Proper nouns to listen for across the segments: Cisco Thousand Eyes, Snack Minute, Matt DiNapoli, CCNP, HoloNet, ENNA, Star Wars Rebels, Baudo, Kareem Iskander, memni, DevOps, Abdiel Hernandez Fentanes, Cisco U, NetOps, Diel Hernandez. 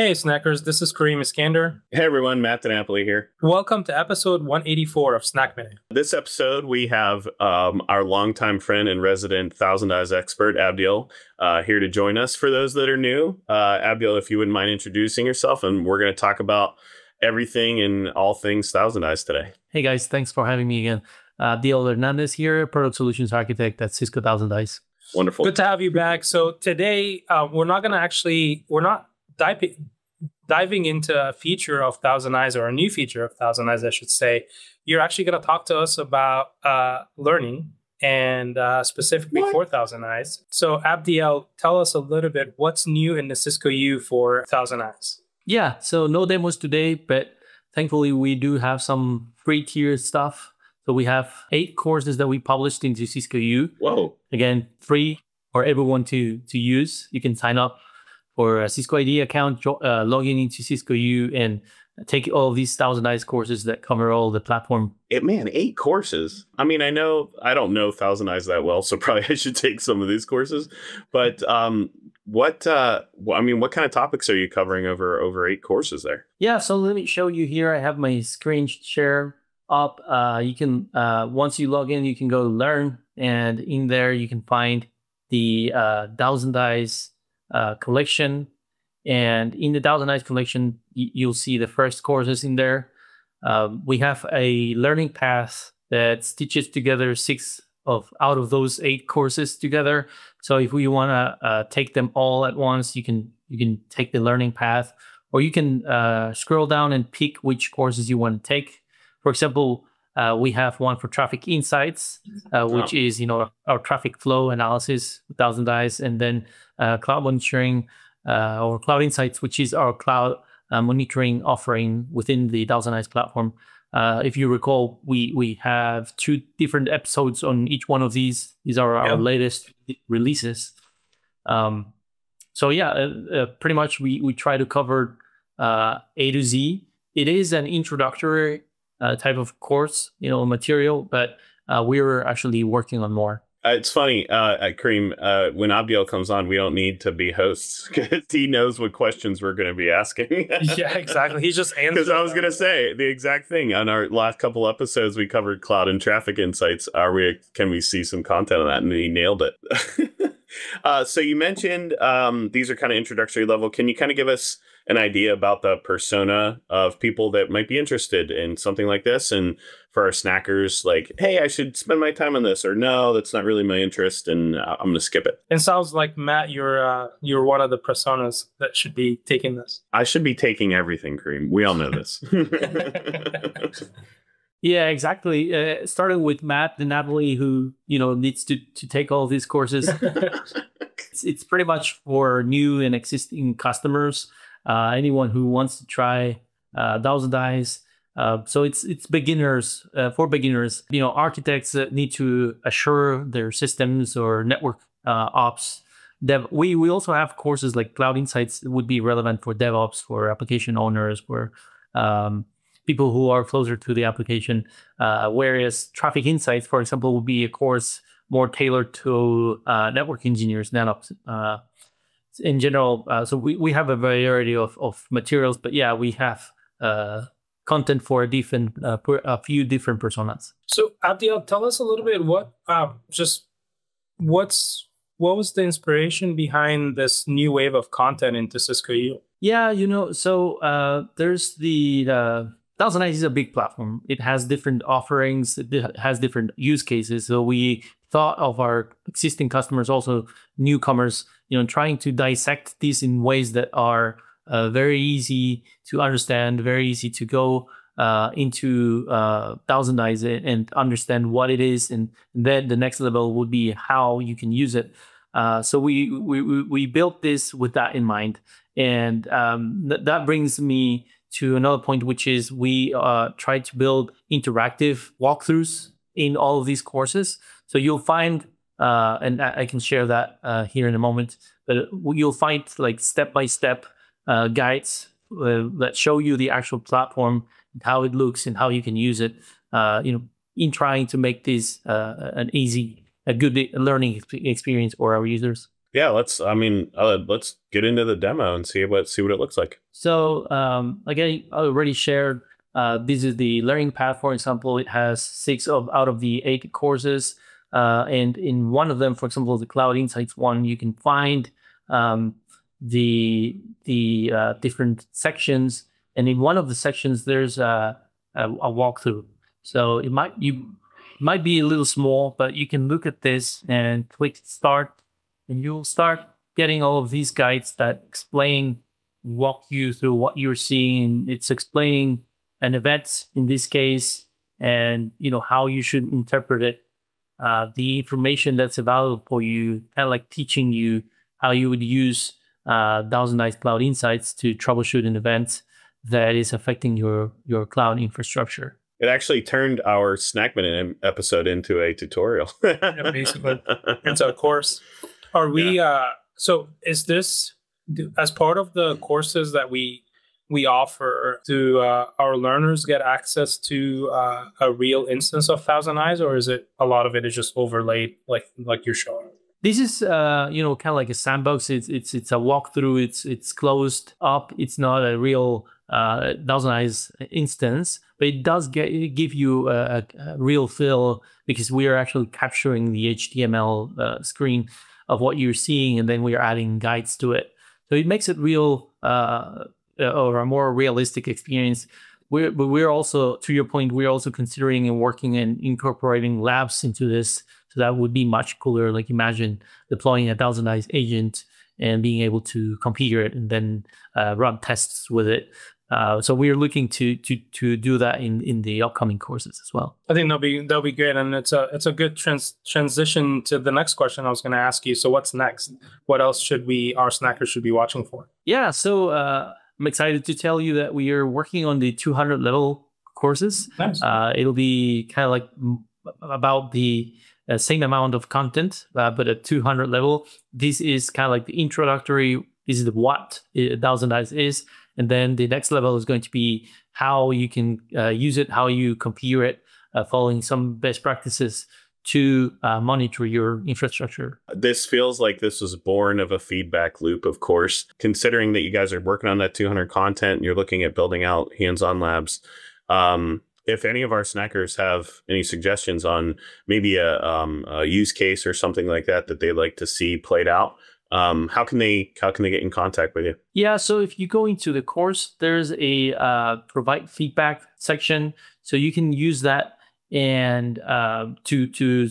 Hey Snackers, this is Kareem Iskander. Hey everyone, Matt DiNapoli here. Welcome to episode 184 of Snack Minute. This episode we have our longtime friend and resident Thousand Eyes expert, Abdiel, here to join us. For those that are new, Abdiel, if you wouldn't mind introducing yourself, and we're going to talk about everything and all things Thousand Eyes today. Hey guys, thanks for having me again. Diel Hernandez here, Product Solutions Architect at Cisco Thousand Eyes. Wonderful. Good to have you back. So today we're not diving into a feature of Thousand Eyes, or a new feature of Thousand Eyes, I should say. You're actually going to talk to us about learning, and specifically for Thousand Eyes. So Abdiel, tell us a little bit, what's new in the Cisco U for Thousand Eyes? Yeah, so no demos today, but thankfully we do have some free tier stuff. So we have 8 courses that we published into Cisco U. Whoa. Again, free for everyone to use. You can sign up for a Cisco ID account, log in into Cisco U, and take all these Thousand Eyes courses that cover all the platform. Man, 8 courses. I mean, I don't know Thousand Eyes that well, so probably I should take some of these courses. But what kind of topics are you covering over 8 courses there? Yeah, so let me show you here. I have my screen share up. You can once you log in, you can go to Learn, and in there you can find the Thousand Eyes collection, and in the Thousand Eyes collection you'll see the first courses in there. We have a learning path that stitches together 6 out of those 8 courses together. So if we want to take them all at once, you can take the learning path, or you can scroll down and pick which courses you want to take. For example, we have one for traffic insights, which is, you know, our traffic flow analysis, Thousand Eyes, and then cloud monitoring or cloud insights, which is our cloud monitoring offering within the Thousand Eyes platform. If you recall, we have 2 different episodes on each one of these. These are our latest releases. So yeah, pretty much we try to cover A to Z. It is an introductory type of course, you know, material, but we were actually working on more. It's funny, Kareem, when Abdiel comes on, we don't need to be hosts because he knows what questions we're going to be asking. Yeah, exactly. He's just answering. Because I was going to say the exact thing. On our last couple episodes, we covered cloud and traffic insights. Can we see some content on that? And he nailed it. So you mentioned these are kind of introductory level. Can you kind of give us an idea about the persona of people that might be interested in something like this? And for our snackers, like, hey, I should spend my time on this, or no, that's not really my interest, and I'm going to skip it. It sounds like, Matt, you're one of the personas that should be taking this. I should be taking everything, Kareem. We all know this. Yeah, exactly. Starting with Matt DiNapoli, who, you know, needs to take all these courses. It's pretty much for new and existing customers. Anyone who wants to try Thousand Eyes. So it's beginners, for beginners. You know, architects need to assure their systems or network ops. We also have courses like Cloud Insights that would be relevant for DevOps, for application owners, for people who are closer to the application. Whereas Traffic Insights, for example, would be a course more tailored to network engineers, NetOps. In general, so we have a variety of materials, but yeah, we have content for a few different personas. So Abdiel, tell us a little bit what was the inspiration behind this new wave of content into Cisco U? Yeah, you know, so there's the Thousand Eyes is a big platform. It has different offerings. It has different use cases. So we thought of our existing customers, also newcomers, you know, trying to dissect these in ways that are very easy to understand, very easy to go into Thousand Eyes and understand what it is. And then the next level would be how you can use it. So we built this with that in mind. And that brings me to another point, which is we try to build interactive walkthroughs in all of these courses. So you'll find, and I can share that here in a moment, but you'll find like step-by-step guides that show you the actual platform, how it looks and how you can use it, you know, in trying to make this a good learning experience for our users. Yeah, let's get into the demo and see what it looks like. So again, I already shared, this is the learning path. For example, it has 6 out of the 8 courses. And in one of them, for example, the Cloud Insights one, you can find the different sections. And in one of the sections, there's a walkthrough. So it might be a little small, but you can look at this and click start, and you'll start getting all of these guides that explain, walk you through what you're seeing. It's explaining an event in this case, and you know how you should interpret it. The information that's available for you, kind of like teaching you how you would use Thousand Eyes Cloud Insights to troubleshoot an event that is affecting your cloud infrastructure. It actually turned our Snack Minute episode into a tutorial. Yeah, basically, it's a course. Are we? Yeah. So is this as part of the courses that we offer? Do our learners get access to a real instance of Thousand Eyes, or is it a lot of it is just overlaid like you're showing? This is you know, kind of like a sandbox. It's a walkthrough. It's closed up. It's not a real Thousand Eyes instance, but it does give you a real feel, because we are actually capturing the HTML screen of what you're seeing, and then we are adding guides to it. So it makes it real, or a more realistic experience. But we're also, to your point, we're also considering and working and incorporating labs into this. So that would be much cooler. Like imagine deploying a Thousand Eyes agent and being able to configure it and then run tests with it. So we're looking to do that in the upcoming courses as well. I think that'll be great, and it's a good transition to the next question I was going to ask you. So what's next? What else should our snackers should be watching for? Yeah, so I'm excited to tell you that we are working on the 200 level courses. Nice. It'll be kind of like about the same amount of content, but at 200 level. This is kind of like the introductory. This is what Thousand Eyes is. And then the next level is going to be how you can use it, how you configure it, following some best practices to monitor your infrastructure. This feels like this was born of a feedback loop, of course, considering that you guys are working on that 200 content and you're looking at building out hands-on labs. If any of our snackers have any suggestions on maybe a use case or something like that they'd like to see played out, how can they get in contact with you? Yeah, so if you go into the course, there's a provide feedback section, so you can use that and to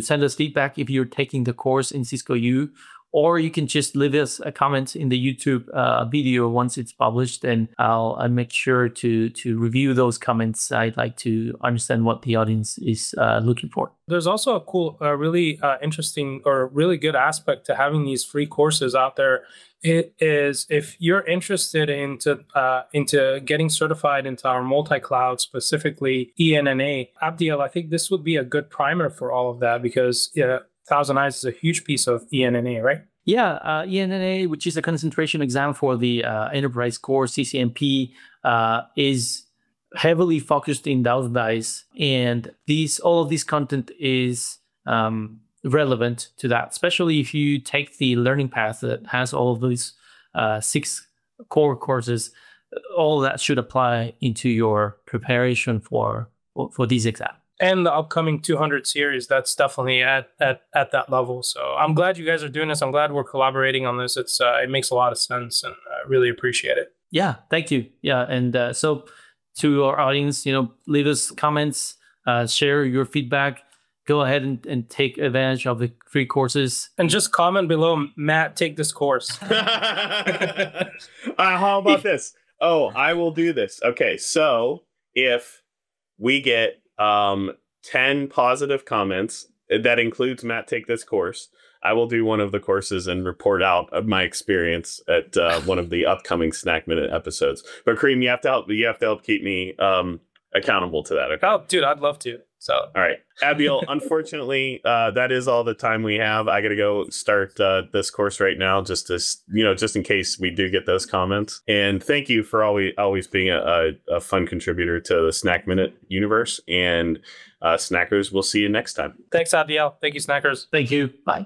send us feedback if you're taking the course in Cisco U, or you can just leave us a comment in the YouTube video once it's published, and I'll make sure to review those comments. I'd like to understand what the audience is looking for. There's also a cool, really interesting or really good aspect to having these free courses out there. It is if you're interested into getting certified into our multi-cloud, specifically ENNA. Abdiel, I think this would be a good primer for all of that, because Thousand Eyes is a huge piece of ENNA, right? Yeah, ENNA, which is a concentration exam for the enterprise core CCNP, is heavily focused in Thousand Eyes, and all of this content is relevant to that, especially if you take the learning path that has all of these 6 core courses. All that should apply into your preparation for this exam. And the upcoming 200 series, that's definitely at that level. So I'm glad you guys are doing this. I'm glad we're collaborating on this. It makes a lot of sense, and I really appreciate it. Yeah, thank you. Yeah, and so to our audience, you know, leave us comments, share your feedback. Go ahead and take advantage of the free courses. And just comment below, Matt, take this course. How about this? Oh, I will do this. Okay, so if we get 10 positive comments, that includes Matt, take this course, I will do one of the courses and report out of my experience at one of the upcoming Snack Minute episodes. But Kareem, you have to help keep me accountable to that. Okay? Oh, dude, I'd love to. So, all right, Abdiel, unfortunately, that is all the time we have. I got to go start this course right now, just in case we do get those comments. And thank you for always being a fun contributor to the Snack Minute universe. And snackers, we'll see you next time. Thanks, Abdiel. Thank you, snackers. Thank you. Bye.